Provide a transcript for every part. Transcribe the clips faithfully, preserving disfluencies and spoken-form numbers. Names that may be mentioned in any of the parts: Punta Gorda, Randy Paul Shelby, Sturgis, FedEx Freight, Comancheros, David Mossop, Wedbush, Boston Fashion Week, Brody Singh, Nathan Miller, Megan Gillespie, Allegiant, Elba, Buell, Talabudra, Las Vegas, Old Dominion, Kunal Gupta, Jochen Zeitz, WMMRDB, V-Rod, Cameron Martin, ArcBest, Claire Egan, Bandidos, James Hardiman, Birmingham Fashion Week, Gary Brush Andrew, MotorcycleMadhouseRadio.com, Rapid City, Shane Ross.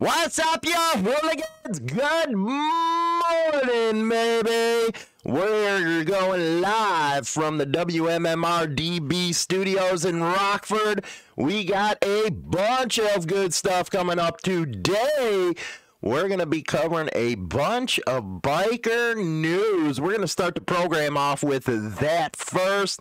What's up, y'all? Good morning, baby. We're going live from the W M M R D B studios in Rockford. We got a bunch of good stuff coming up today. We're going to be covering a bunch of biker news. We're going to start the program off with that first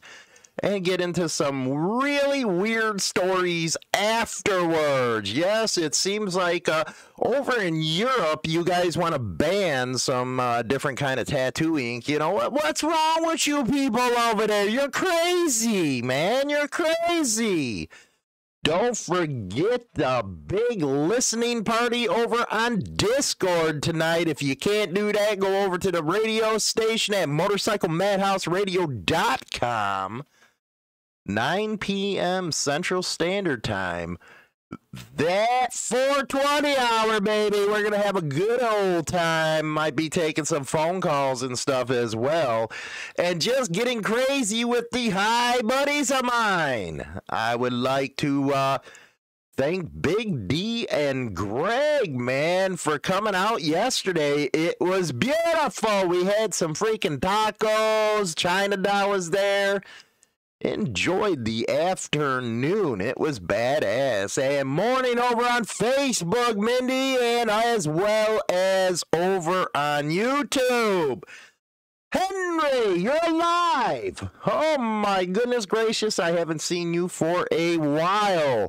and get into some really weird stories afterwards. Yes, it seems like uh, over in Europe, you guys want to ban some uh, different kind of tattoo ink. You know, what, what's wrong with you people over there? You're crazy, man. You're crazy. Don't forget the big listening party over on Discord tonight. If you can't do that, go over to the radio station at motorcycle madhouse radio dot com. nine p m Central Standard Time. That four twenty hour, baby. We're going to have a good old time. Might be taking some phone calls and stuff as well. And just getting crazy with the high buddies of mine. I would like to uh, thank Big D and Greg, man, for coming out yesterday. It was beautiful. We had some freaking tacos. China Doll was there. Enjoyed the afternoon. It was badass. And morning over on Facebook, Mindy, and as well as over on YouTube. Henry, you're alive. Oh my goodness gracious, I haven't seen you for a while.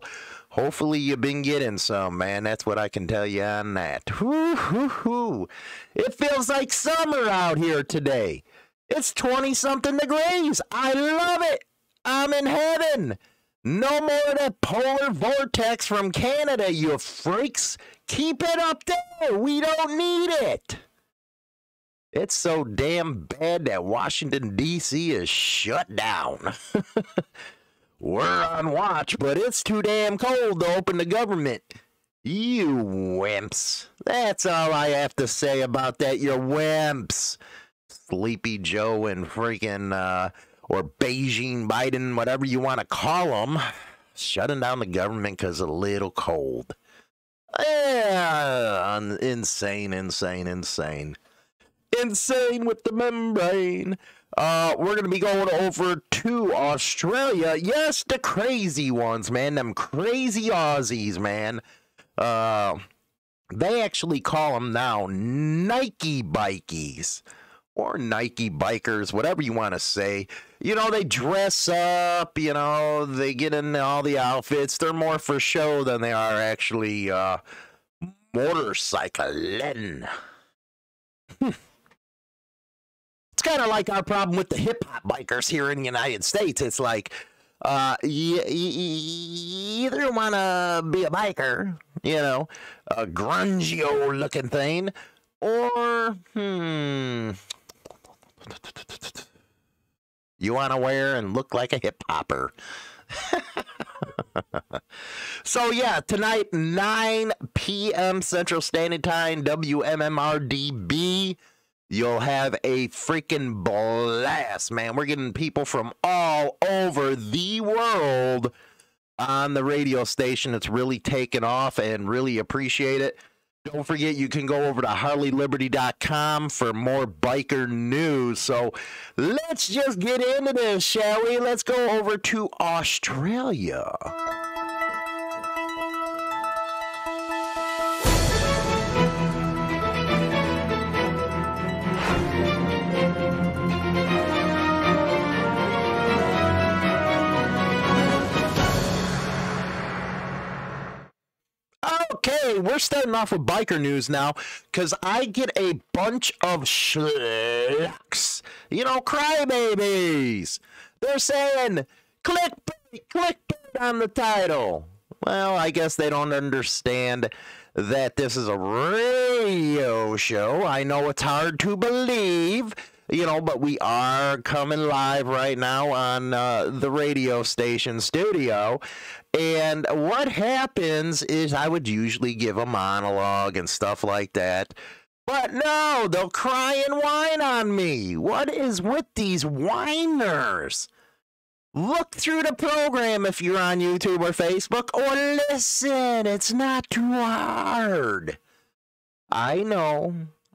Hopefully you've been getting some, man. That's what I can tell you on that. Whoo, hoo, hoo. It feels like summer out here today. It's twenty-something degrees. I love it. I'm in heaven. No more of that polar vortex from Canada, you freaks. Keep it up there. We don't need it. It's so damn bad that Washington, D C is shut down. We're on watch, but it's too damn cold to open the government. You wimps. That's all I have to say about that, you wimps. Sleepy Joe and freaking... Uh, or Beijing, Biden, whatever you want to call them, shutting down the government because a little cold. Yeah, insane, insane, insane. Insane with the membrane. Uh, we're going to be going over to Australia. Yes, the crazy ones, man. Them crazy Aussies, man. Uh, they actually call them now Nike bikies. Or Nike bikers, whatever you want to say. You know, they dress up, you know, they get in all the outfits. They're more for show than they are actually uh, motorcycling. Hmm. It's kind of like our problem with the hip-hop bikers here in the United States. It's like, uh, you, you either want to be a biker, you know, a grungio-looking thing, or, hmm... you want to wear and look like a hip hopper. So, yeah, tonight, nine p m Central Standard Time, W M M R D B. You'll have a freaking blast, man. We're getting people from all over the world on the radio station. It's really taken off and really appreciate it. Don't forget, you can go over to Harley Liberty dot com for more biker news. So let's just get into this, shall we? Let's go over to Australia. Okay, we're starting off with biker news now, because I get a bunch of schlucks, you know, crybabies. They're saying, clickbait, clickbait on the title. Well, I guess they don't understand that this is a radio show. I know it's hard to believe, you know, but we are coming live right now on uh, the radio station studio. And what happens is I would usually give a monologue and stuff like that. But no, they'll cry and whine on me. What is with these whiners? Look through the program if you're on YouTube or Facebook, or listen. It's not too hard. I know.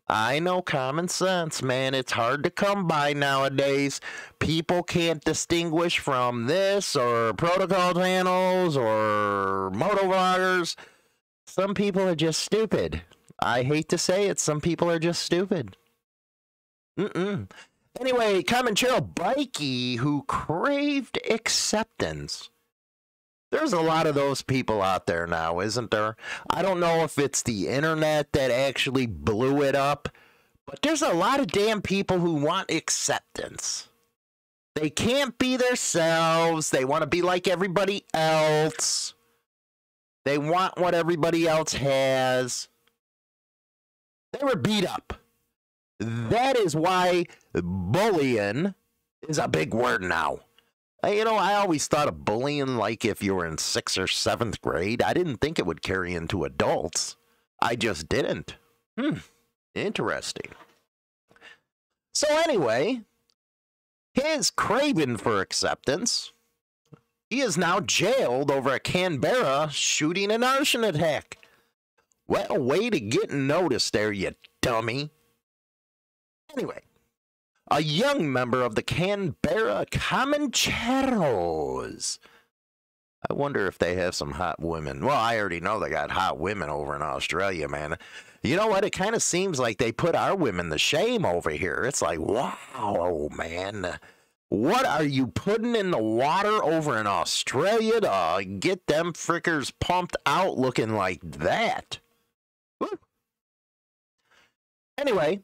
I know common sense, man. It's hard to come by nowadays. People can't distinguish from this or protocol channels or motovloggers. Some people are just stupid. I hate to say it. Some people are just stupid. Mm-mm. Anyway, Comanchero Bikey who craved acceptance. There's a lot of those people out there now, isn't there? I don't know if it's the internet that actually blew it up, but there's a lot of damn people who want acceptance. They can't be themselves. They want to be like everybody else. They want what everybody else has. They were beat up. That is why bullying is a big word now. You know, I always thought of bullying like if you were in sixth or seventh grade. I didn't think it would carry into adults. I just didn't. Hmm. Interesting. So anyway, his craving for acceptance, he is now jailed over a Canberra shooting and arson attack. What a way to get noticed there, you dummy. Anyway, a young member of the Canberra Comancheros. I wonder if they have some hot women. Well, I already know they got hot women over in Australia, man. You know what? It kind of seems like they put our women to shame over here. It's like, wow, man. What are you putting in the water over in Australia to get them frickers pumped out looking like that? Woo. Anyway.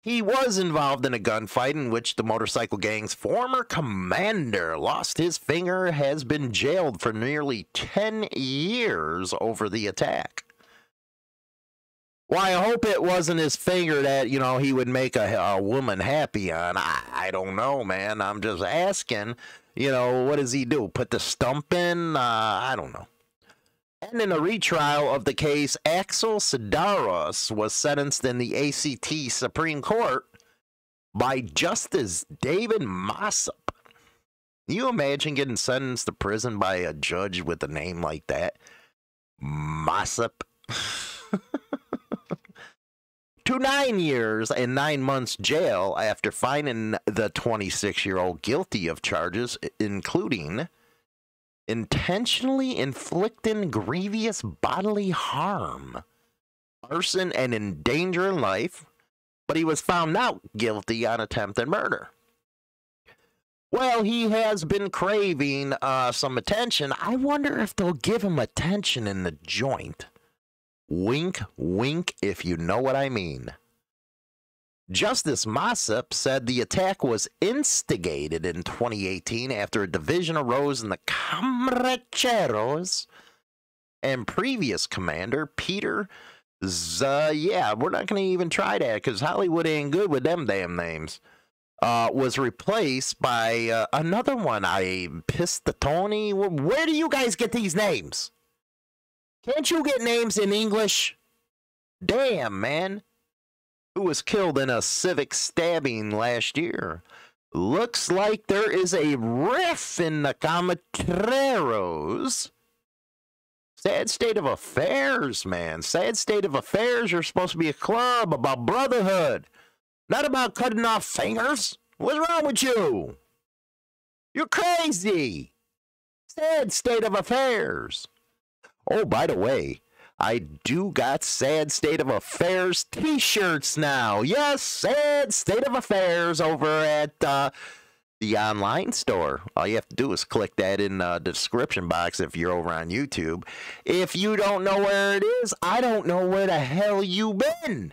He was involved in a gunfight in which the motorcycle gang's former commander lost his finger, has been jailed for nearly ten years over the attack. Well, I hope it wasn't his finger that, you know, he would make a, a woman happy on. I, I don't know, man. I'm just asking, you know, what does he do? Put the stump in? Uh, I don't know. And in a retrial of the case, Axel Sidaros was sentenced in the A C T Supreme Court by Justice David Mossop. Can you imagine getting sentenced to prison by a judge with a name like that? Mossop. To nine years and nine months jail after finding the twenty-six-year-old guilty of charges, including intentionally inflicting grievous bodily harm, arson, and endangering life, but he was found not guilty on attempted murder. Well, he has been craving uh, some attention. I wonder if they'll give him attention in the joint. Wink, wink, if you know what I mean. Justice Mossop said the attack was instigated in twenty eighteen after a division arose in the Comancheros and previous commander Peter Z yeah, we're not going to even try that because Hollywood ain't good with them damn names, uh, was replaced by uh, another one, I Pistatoni. Where do you guys get these names? Can't you get names in English? Damn, man. Who was killed in a civic stabbing last year. Looks like there is a riff in the Comancheros. Sad state of affairs, man. Sad state of affairs. You're supposed to be a club about brotherhood, not about cutting off fingers. What's wrong with you? You're crazy. Sad state of affairs. Oh, by the way, I do got Sad State of Affairs t-shirts now. Yes, Sad State of Affairs over at uh, the online store. All you have to do is click that in uh, the description box if you're over on YouTube. If you don't know where it is, I don't know where the hell you been.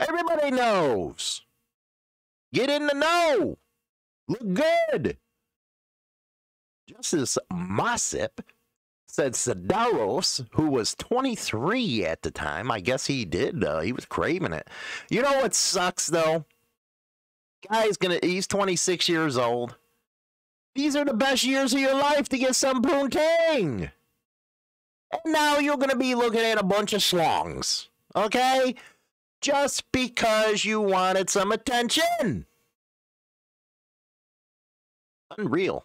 Everybody knows. Get in the know. Look good. Justice Mossop said Sidaros, who was twenty-three at the time, I guess he did, uh, he was craving it. You know what sucks, though? Guy's gonna, he's twenty-six years old. These are the best years of your life to get some poontang. And now you're gonna be looking at a bunch of schlongs, okay? Just because you wanted some attention. Unreal.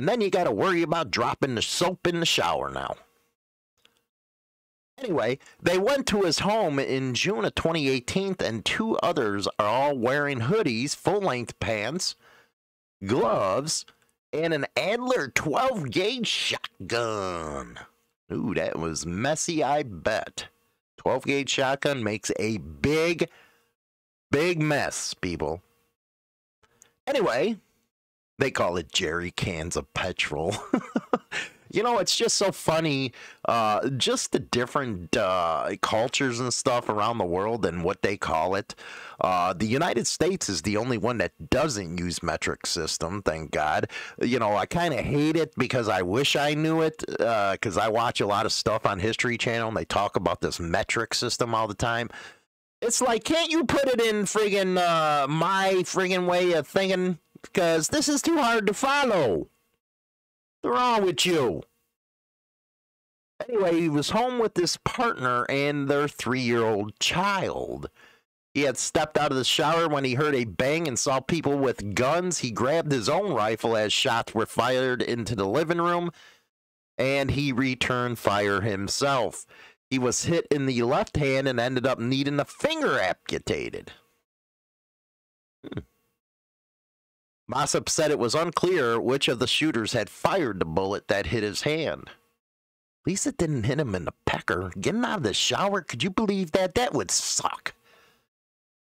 And then you got to worry about dropping the soap in the shower now. Anyway, they went to his home in June of twenty eighteen, and two others are all wearing hoodies, full-length pants, gloves, and an Adler twelve gauge shotgun. Ooh, that was messy, I bet. twelve gauge shotgun makes a big, big mess, people. Anyway, they call it jerry cans of petrol. You know, it's just so funny, uh, just the different uh, cultures and stuff around the world and what they call it. Uh, the United States is the only one that doesn't use metric system, thank God. You know, I kind of hate it because I wish I knew it, because uh, I watch a lot of stuff on History Channel, and they talk about this metric system all the time. It's like, can't you put it in friggin' uh, my friggin' way of thinking? Because this is too hard to follow. What's wrong with you? Anyway, he was home with his partner and their three year old child. He had stepped out of the shower when he heard a bang and saw people with guns. He grabbed his own rifle as shots were fired into the living room, and he returned fire himself. He was hit in the left hand and ended up needing a finger amputated. Hmm. Mossop said it was unclear which of the shooters had fired the bullet that hit his hand. At least it didn't hit him in the pecker. Getting out of the shower, could you believe that? That would suck.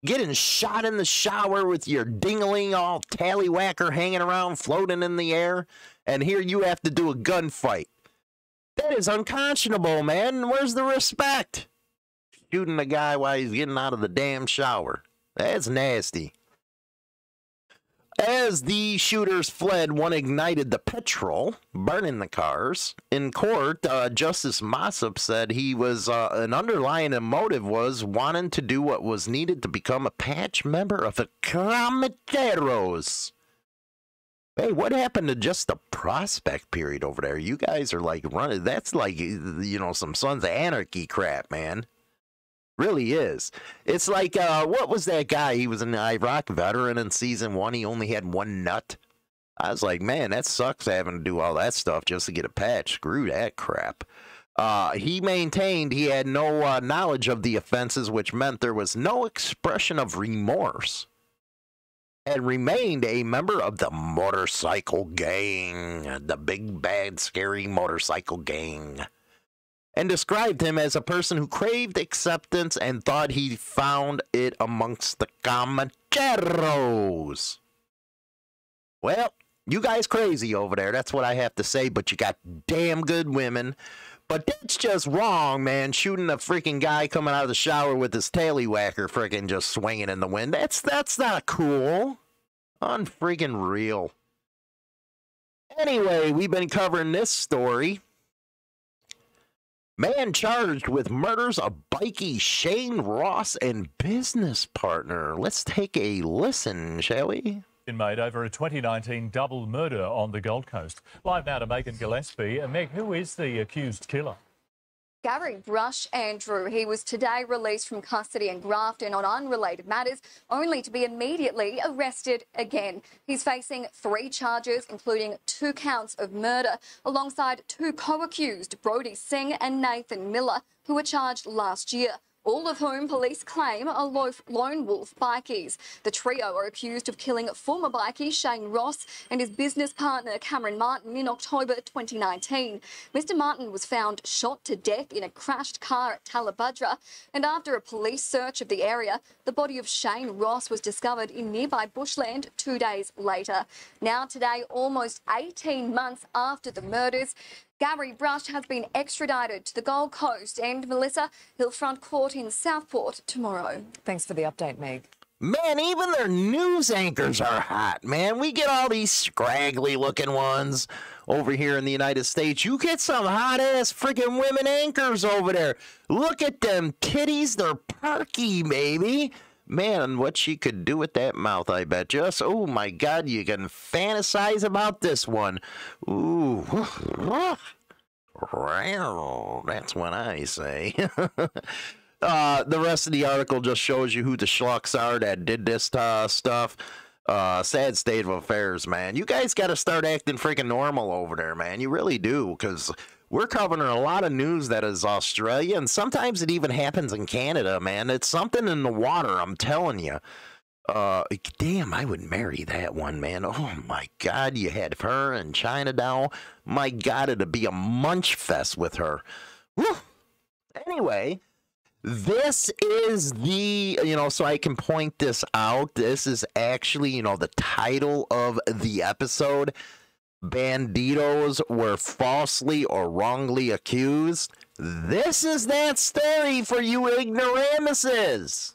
Getting shot in the shower with your dingling all tallywhacker hanging around, floating in the air, and here you have to do a gunfight. That is unconscionable, man. Where's the respect? Shooting a guy while he's getting out of the damn shower. That's nasty. As the shooters fled, one ignited the petrol, burning the cars. In court, uh, Justice Mossop said he was uh, an underlying motive was wanting to do what was needed to become a patch member of the Comancheros. Hey, what happened to just the prospect period over there? You guys are like running. That's like, you know, some Sons of Anarchy crap, man. Really is. It's like, uh, what was that guy? He was an Iraq veteran in season one. He only had one nut. I was like, man, that sucks having to do all that stuff just to get a patch. Screw that crap. Uh, he maintained he had no uh, knowledge of the offenses, which meant there was no expression of remorse, and remained a member of the motorcycle gang, the big, bad, scary motorcycle gang, and described him as a person who craved acceptance and thought he found it amongst the Comancheros. Well, you guys crazy over there, that's what I have to say, but you got damn good women. But that's just wrong, man, shooting a freaking guy coming out of the shower with his tallywhacker freaking just swinging in the wind. That's, that's not cool. Unfreaking real. Anyway, we've been covering this story. Man charged with murders of bikie Shane Ross and business partner. Let's take a listen, shall we? Been made over a twenty nineteen double murder on the Gold Coast. Live now to Megan Gillespie. Meg, who is the accused killer? Gary Brush Andrew. He was today released from custody in Grafton on unrelated matters, only to be immediately arrested again. He's facing three charges, including two counts of murder, alongside two co-accused, Brody Singh and Nathan Miller, who were charged last year, all of whom police claim are lone wolf bikies. The trio are accused of killing former bikie Shane Ross and his business partner Cameron Martin in October twenty nineteen. Mister Martin was found shot to death in a crashed car at Talabudra, and after a police search of the area, the body of Shane Ross was discovered in nearby bushland two days later. Now today, almost eighteen months after the murders, Gary Brush has been extradited to the Gold Coast, and, Melissa, he'll front court in Southport tomorrow. Thanks for the update, Meg. Man, even their news anchors are hot, man. We get all these scraggly-looking ones over here in the United States. You get some hot-ass freaking women anchors over there. Look at them titties. They're perky, baby. Man, what she could do with that mouth, I bet. Just, oh, my God, you can fantasize about this one. Ooh. That's what I say. uh, the rest of the article just shows you who the schlucks are that did this uh, stuff. Uh, sad state of affairs, man. You guys got to start acting freaking normal over there, man. You really do, because we're covering a lot of news that is Australia, and sometimes it even happens in Canada, man. It's something in the water, I'm telling you. Uh, damn, I would marry that one, man. Oh, my God, you had her and China down. My God, it'd be a munch fest with her. Whew. Anyway, this is the, you know, so I can point this out. This is actually, you know, the title of the episode. Bandidos were falsely or wrongly accused. This is that story for you ignoramuses.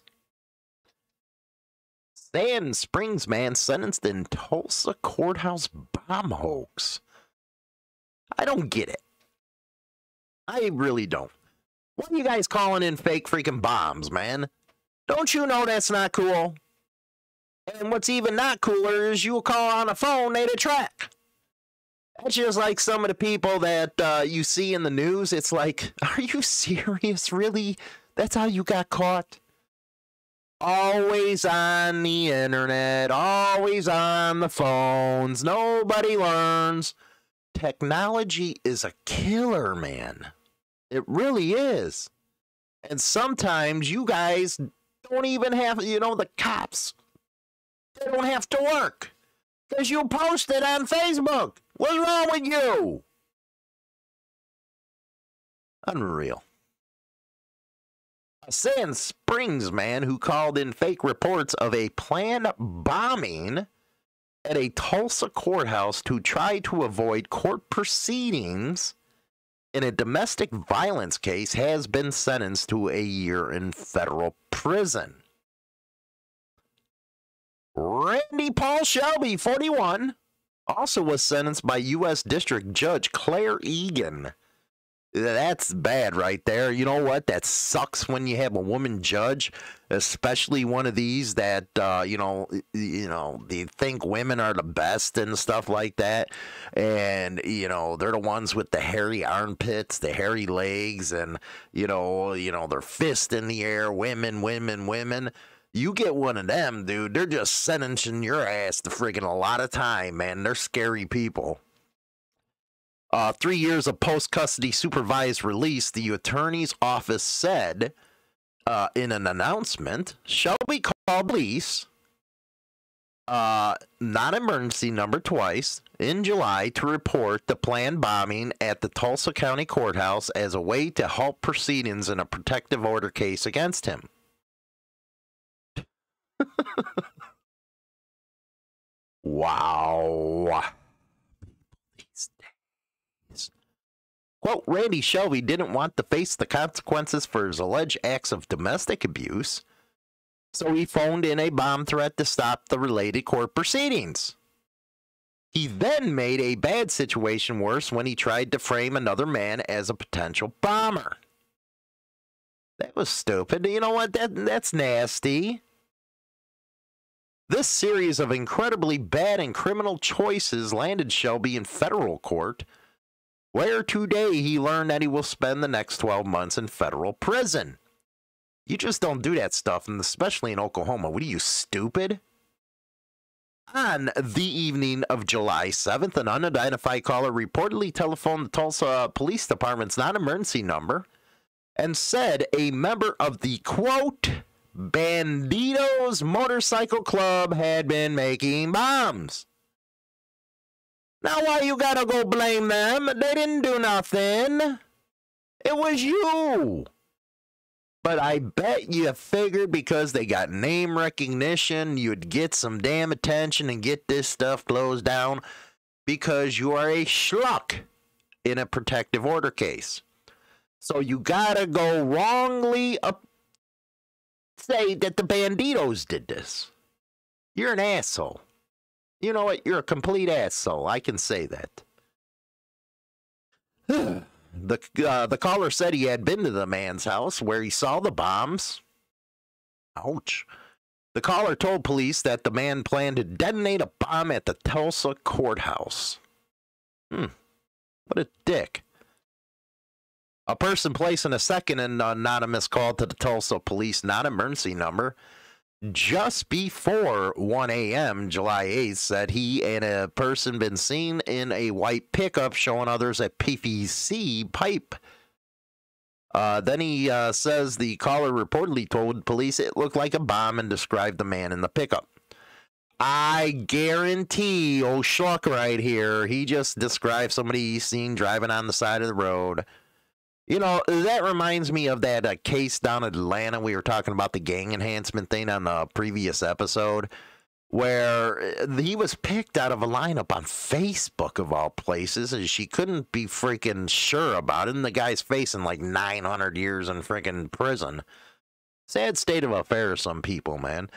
Sand Springs man sentenced in Tulsa courthouse bomb hoax. I don't get it. I really don't. What are you guys calling in fake freaking bombs, man? Don't you know that's not cool? And what's even not cooler is you call on a phone, they'd track. That's just like some of the people that uh, you see in the news. It's like, are you serious? Really? That's how you got caught? Always on the internet. Always on the phones. Nobody learns. Technology is a killer, man. It really is. And sometimes you guys don't even have, you know, the cops, they don't have to work because you post it on Facebook. What's wrong with you? Unreal. A Sand Springs man who called in fake reports of a planned bombing at a Tulsa courthouse to try to avoid court proceedings in a domestic violence case has been sentenced to a year in federal prison. Randy Paul Shelby, forty-one, also was sentenced by U S District Judge Claire Egan. That's bad right there. You know what? That sucks when you have a woman judge, especially one of these that, uh, you know, you know, they think women are the best and stuff like that. And, you know, they're the ones with the hairy armpits, the hairy legs, and, you know, you know, their fist in the air. Women, women, women. You get one of them, dude, they're just sentencing your ass to freaking a lot of time, man. They're scary people. Uh, three years of post-custody supervised release, the attorney's office said uh, in an announcement, Shelby called police, uh, not emergency number twice, in July to report the planned bombing at the Tulsa County Courthouse as a way to halt proceedings in a protective order case against him. Wow. Quote, Randy Shelby didn't want to face the consequences for his alleged acts of domestic abuse, so he phoned in a bomb threat to stop the related court proceedings. He then made a bad situation worse when he tried to frame another man as a potential bomber. That was stupid. You know what? That, that's nasty. This series of incredibly bad and criminal choices landed Shelby in federal court, where today he learned that he will spend the next twelve months in federal prison. You just don't do that stuff, and especially in Oklahoma. What are you, stupid? On the evening of July seventh, an unidentified caller reportedly telephoned the Tulsa Police Department's non-emergency number and said a member of the, quote, Bandidos Motorcycle Club had been making bombs. Now why you gotta go blame them? They didn't do nothing. It was you. But I bet you figured because they got name recognition, you'd get some damn attention and get this stuff closed down because you are a schluck in a protective order case. So you gotta go wrongly up. Say that the Bandidos did this. You're an asshole. You know what? You're a complete asshole. I can say that. The, uh, the caller said he had been to the man's house where he saw the bombs. Ouch. The caller told police that the man planned to detonate a bomb at the Tulsa courthouse. Hmm. What a dick. A person placing a second and anonymous call to the Tulsa police, not emergency number, just before one a.m. July eighth, that he and a person been seen in a white pickup showing others a P V C pipe. Uh, then he uh, says the caller reportedly told police it looked like a bomb and described the man in the pickup. I guarantee old schluck right here, he just described somebody he's seen driving on the side of the road. You know, that reminds me of that uh, case down in Atlanta. We were talking about the gang enhancement thing on the previous episode, where he was picked out of a lineup on Facebook of all places, and she couldn't be freaking sure about it, and the guy's facing like nine hundred years in freaking prison. Sad state of affairs, some people, man.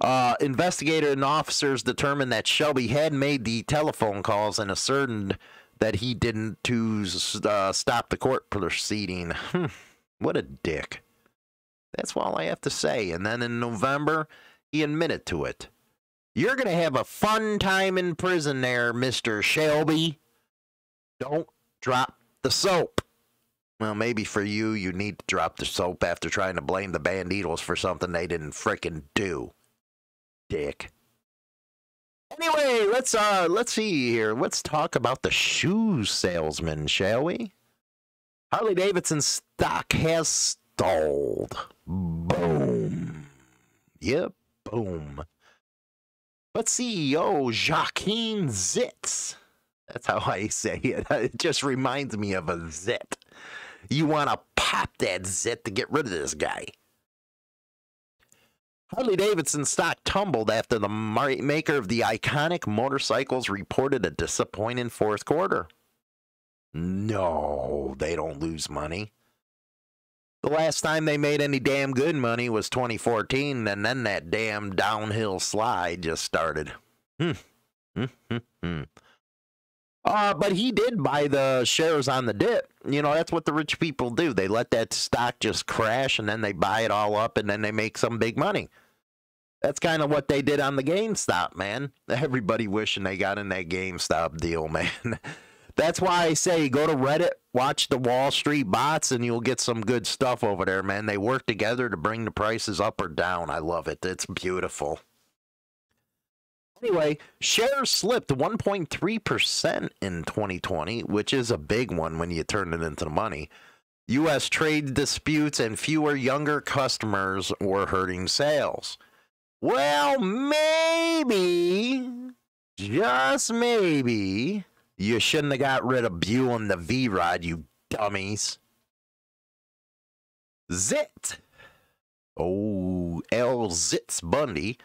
Uh, investigator and officers determined that Shelby had made the telephone calls and ascertained that he didn't to uh, stop the court proceeding. Hmm. What a dick. That's all I have to say. And then in November, he admitted to it. You're going to have a fun time in prison there, Mister Shelby. Don't drop the soap. Well, maybe for you, you need to drop the soap after trying to blame the Bandidos for something they didn't frickin' do. Dick. Anyway, let's uh let's see here. Let's talk about the shoe salesman, shall we? Harley Davidson stock has stalled. Boom. Yep, boom. But C E O Jochen Zeitz. That's how I say it. It just reminds me of a zit. You want to pop that zit to get rid of this guy. Harley-Davidson stock tumbled after the maker of the iconic motorcycles reported a disappointing fourth quarter. No, they don't lose money. The last time they made any damn good money was twenty fourteen, and then that damn downhill slide just started. Hmm. Uh, but he did buy the shares on the dip. You know, that's what the rich people do. They let that stock just crash, and then they buy it all up, and then they make some big money. That's kind of what they did on the GameStop, man. Everybody wishing they got in that GameStop deal, man. That's why I say go to Reddit, watch the Wall Street bots, and you'll get some good stuff over there, man. They work together to bring the prices up or down. I love it. It's beautiful. Anyway, shares slipped one point three percent in twenty twenty, which is a big one when you turn it into money. U S trade disputes and fewer younger customers were hurting sales. Well, maybe, just maybe, you shouldn't have got rid of Buell and the V-Rod, you dummies. Zit. Oh, L. Zitz Bundy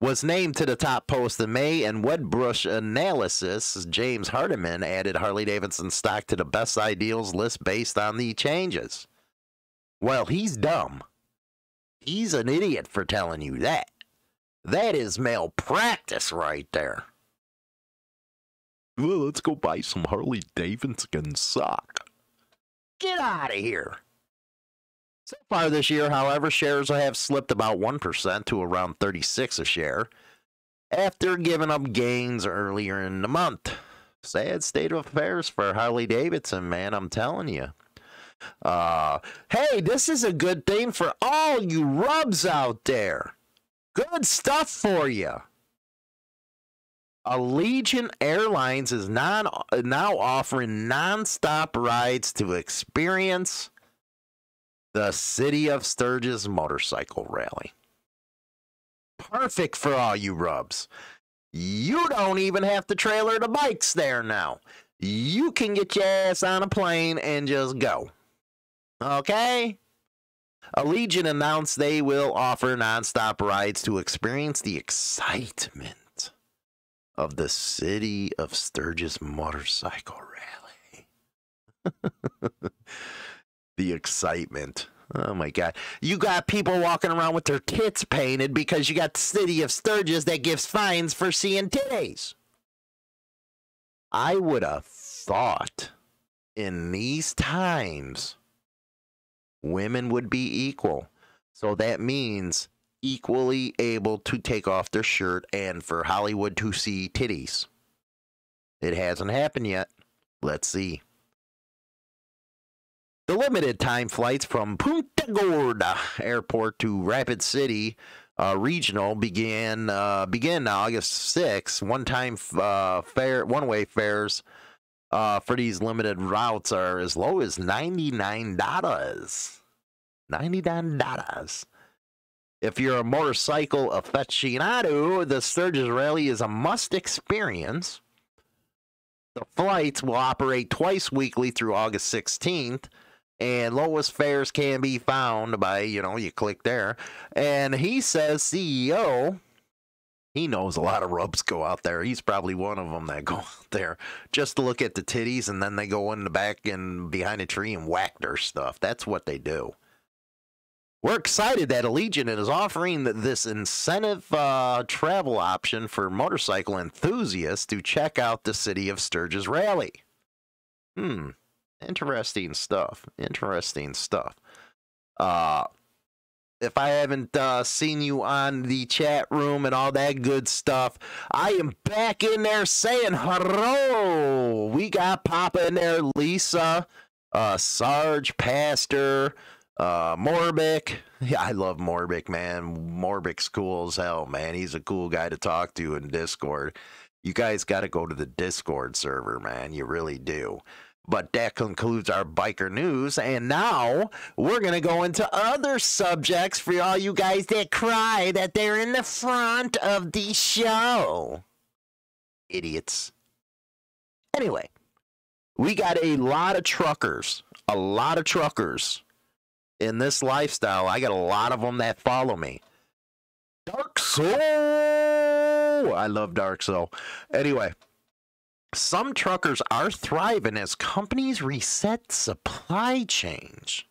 was named to the top post in May, and Wedbush analysis James Hardiman added Harley-Davidson stock to the best ideals list based on the changes. Well, he's dumb. He's an idiot for telling you that. That is malpractice right there. Well, let's go buy some Harley-Davidson stock. Get out of here. So far this year, however, shares have slipped about one percent to around thirty-six a share after giving up gains earlier in the month. Sad state of affairs for Harley-Davidson, man, I'm telling you. Uh, hey, this is a good thing for all you rubs out there. Good stuff for you. Allegiant Airlines is non, now offering non-stop rides to experience the City of Sturgis Motorcycle Rally. Perfect for all you rubs. You don't even have to trailer the bikes there now. You can get your ass on a plane and just go. Okay? Allegiant announced they will offer nonstop rides to experience the excitement of the City of Sturgis Motorcycle Rally. The excitement. Oh my God. You got people walking around with their tits painted because you got the City of Sturgis that gives fines for seeing titties. I would have thought in these times women would be equal. So that means equally able to take off their shirt and for Hollywood to see titties. It hasn't happened yet. Let's see. The limited time flights from Punta Gorda Airport to Rapid City uh, regional began uh, began August sixth. One-time uh, fare, one-way fares uh, for these limited routes are as low as ninety-nine dollars. ninety-nine dollars. If you're a motorcycle aficionado, the Sturgis Rally is a must experience. The flights will operate twice weekly through August sixteenth, and lowest fares can be found by, you know, you click there. And he says, C E O, he knows a lot of rubs go out there. He's probably one of them that go out there just to look at the titties, and then they go in the back and behind a tree and whack their stuff. That's what they do. We're excited that Allegiant is offering this incentive uh, travel option for motorcycle enthusiasts to check out the City of Sturgis Rally. Hmm. Interesting stuff. Interesting stuff. Uh, if I haven't uh, seen you on the chat room and all that good stuff, I am back in there saying hello. We got Papa in there, Lisa, uh, Sarge, Pastor, Uh, Morbic. Yeah, I love Morbic, man. Morbic's cool as hell, man. He's a cool guy to talk to in Discord. You guys got to go to the Discord server, man. You really do. But that concludes our biker news. And now we're going to go into other subjects for all you guys that cry that they're in the front of the show. Idiots. Anyway, we got a lot of truckers. A lot of truckers. In this lifestyle, I got a lot of them that follow me. Dark Soul! I love Dark Soul. Anyway, some truckers are thriving as companies reset supply chains.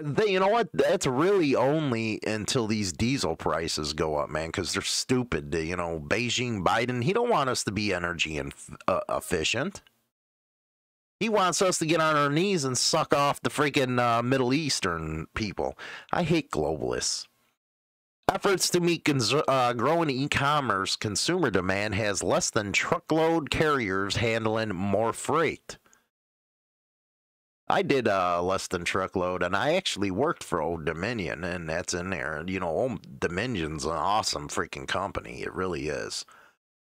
They, you know what? That's really only until these diesel prices go up, man, because they're stupid. You know, Beijing Biden, he don't want us to be energy and, uh, efficient. He wants us to get on our knees and suck off the freaking uh, Middle Eastern people. I hate globalists. Efforts to meet uh, growing e-commerce consumer demand has less than truckload carriers handling more freight. I did uh, less than truckload, and I actually worked for Old Dominion, and that's in there. You know, Old Dominion's an awesome freaking company. It really is.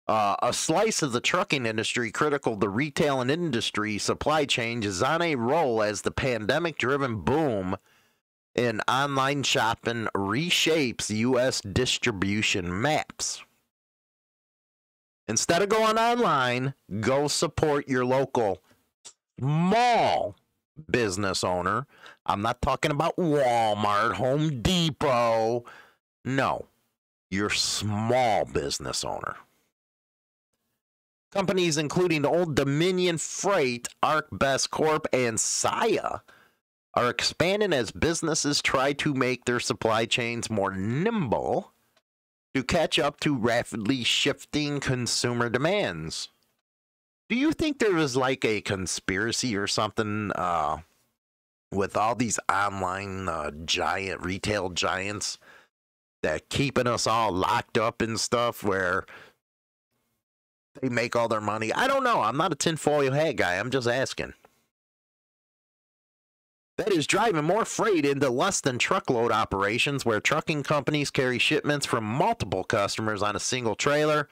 Uh, a slice of the trucking industry critical to retail and industry supply chain is on a roll as the pandemic-driven boom in online shopping reshapes U S distribution maps. Instead of going online, go support your local small business owner. I'm not talking about Walmart, Home Depot. No, your small business owner. Companies including Old Dominion Freight, ArcBest Corp, and Saia are expanding as businesses try to make their supply chains more nimble to catch up to rapidly shifting consumer demands. Do you think there was like a conspiracy or something uh, with all these online uh, giant retail giants that keeping us all locked up and stuff where they make all their money? I don't know. I'm not a tinfoil hat guy. I'm just asking. That is driving more freight into less than truckload operations where trucking companies carry shipments from multiple customers on a single trailer,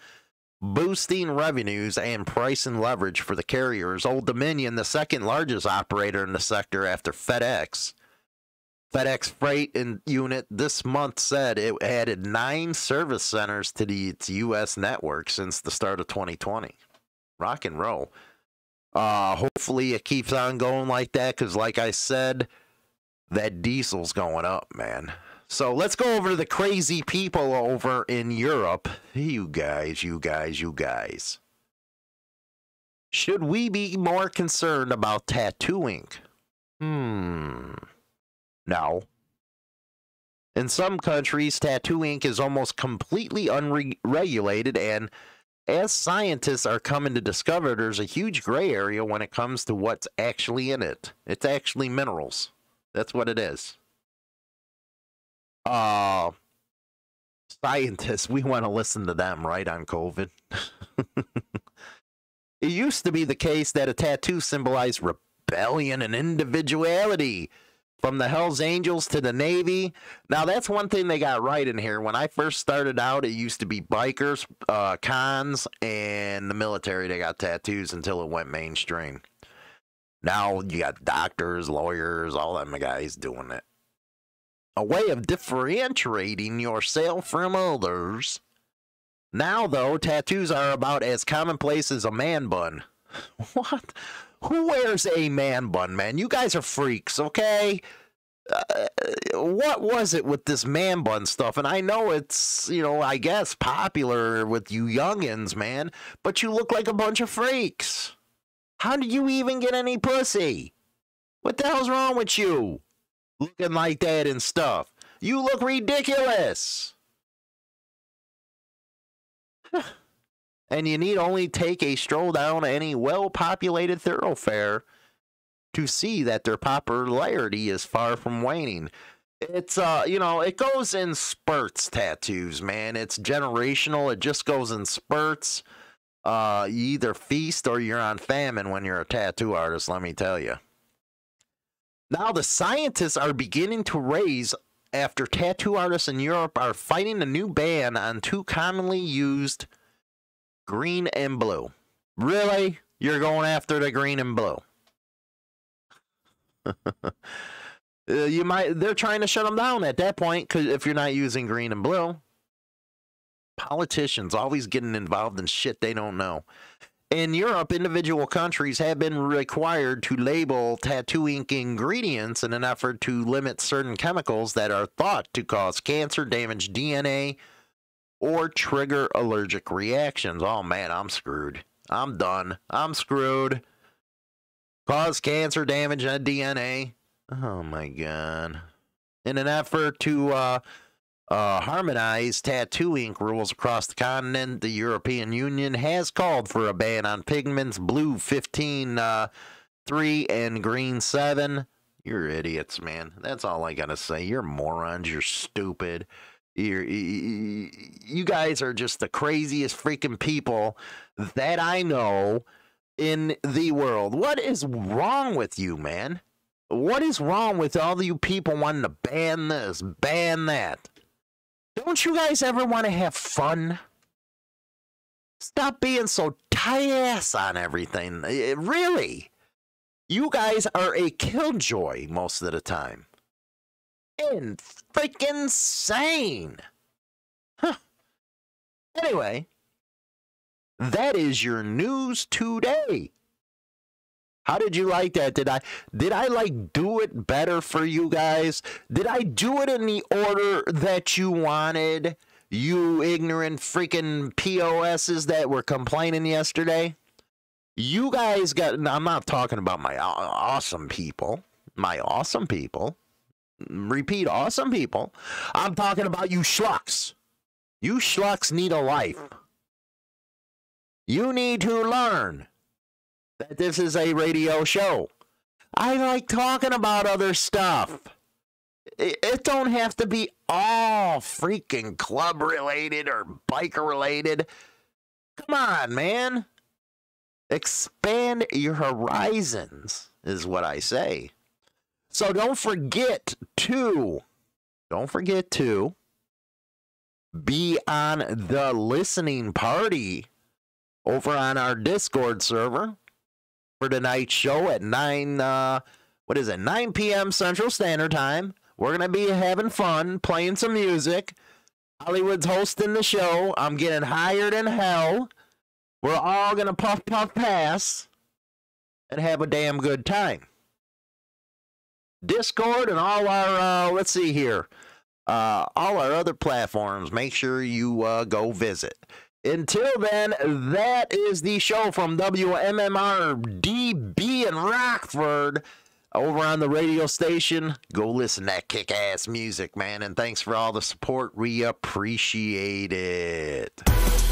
boosting revenues and price and leverage for the carriers. Old Dominion, the second largest operator in the sector after FedEx. FedEx Freight unit this month said it added nine service centers to the, its U S network since the start of twenty twenty. Rock and roll. Uh, hopefully it keeps on going like that because, like I said, that diesel's going up, man. So let's go over to the crazy people over in Europe. You guys, you guys, you guys. Should we be more concerned about tattooing? Hmm... No. In some countries, tattoo ink is almost completely unregulated, and as scientists are coming to discover, there's a huge gray area when it comes to what's actually in it. It's actually minerals. That's what it is. Uh, scientists, we want to listen to them, right, on COVID? It used to be the case that a tattoo symbolized rebellion and individuality. from the Hells Angels to the Navy. Now, that's one thing they got right in here. When I first started out, it used to be bikers, uh, cons, and the military. They got tattoos until it went mainstream. Now you got doctors, lawyers, all them guys doing it. A way of differentiating yourself from others. Now, though, tattoos are about as commonplace as a man bun. What? Who wears a man bun, man? You guys are freaks, okay? Uh, what was it with this man bun stuff? And I know it's, you know, I guess popular with you youngins, man, but you look like a bunch of freaks. How did you even get any pussy? What the hell's wrong with you? Looking like that and stuff. You look ridiculous. And you need only take a stroll down any well-populated thoroughfare to see that their popularity is far from waning. It's, uh, you know, it goes in spurts, tattoos, man. It's generational. It just goes in spurts. Uh, you either feast or you're on famine when you're a tattoo artist, let me tell you. Now the scientists are beginning to raise after tattoo artists in Europe are fighting a new ban on two commonly used green and blue. Really? You're going after the green and blue? uh, you might. They're trying to shut them down at that point, because if you're not using green and blue. Politicians always getting involved in shit they don't know. In Europe, individual countries have been required to label tattoo ink ingredients in an effort to limit certain chemicals that are thought to cause cancer, damage D N A, or trigger allergic reactions. Oh, man, I'm screwed. I'm done. I'm screwed. Cause cancer, damage, and D N A. Oh, my God. In an effort to uh, uh, harmonize tattoo ink rules across the continent, the European Union has called for a ban on pigments blue fifteen three and green seven. You're idiots, man. That's all I got to say. You're morons. You're stupid. You're, you guys are just the craziest freaking people that I know in the world. What is wrong with you, man? What is wrong with all you people wanting to ban this, ban that? Don't you guys ever want to have fun? Stop being so tight-ass on everything. Really? You guys are a killjoy most of the time. And freaking sane. Huh. Anyway, that is your news today. How did you like that? Did I did I like do it better for you guys? Did I do it in the order that you wanted? You ignorant freaking P O S's that were complaining yesterday. You guys got, I'm not talking about my awesome people. My awesome people. Repeat, awesome people. I'm talking about you schlucks. You schlucks need a life. You need to learn that this is a radio show. I like talking about other stuff. It, it don't have to be all freaking club related or biker related. Come on, man. Expand your horizons is what I say. So don't forget to, don't forget to be on the listening party over on our Discord server for tonight's show at nine, uh, what is it, nine p m Central Standard Time. We're going to be having fun, playing some music. Hollywood's hosting the show. I'm getting higher than hell. We're all going to puff, puff, pass and have a damn good time. Discord and all our, uh, let's see here, uh, all our other platforms. Make sure you uh, go visit. Until then, that is the show from W M M R D B in Rockford over on the radio station. Go listen to that kick-ass music, man, and thanks for all the support. We appreciate it.